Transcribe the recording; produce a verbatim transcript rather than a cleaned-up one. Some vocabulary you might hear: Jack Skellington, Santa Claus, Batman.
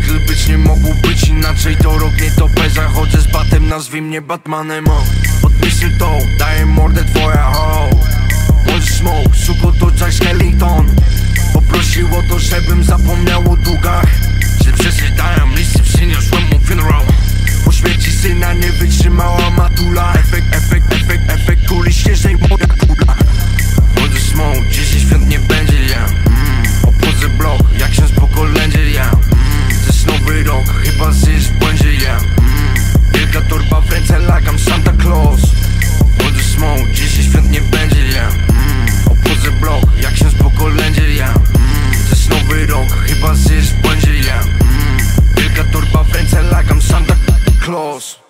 przykry być nie mogło być inaczej. To rok nie to peza, chodzę z batem, nazwij mnie Batmanem. O, podpiszę to, daję mordę twoja ho. One smoke, suko to Jack Skellington. Poprosił o to, żebym zapomniał o długach. Że przeczytałem listy, przyniosłem mu funeral. Po śmierci syna nie wytrzymała matula. Efekt, efekt, efekt, efekt kuli śnieżnej, moja kula. One smoke, dziesięć świąt nie będzie ja. mm. Obchodzę blok, jak się spoko lędzie ja. mm. Też nowy rok, chyba zysz w błędzie ja. mm. Wielka torba w ręce, lagam Santa Claus. One smoke, dziesięć świąt nie będzie ja. mm. Obchodzę blok, jak się spoko lędzie ja. Też nowy rok, chyba zysz w błędzie ja. Wielka torba w ręce, lagam Santa Claus.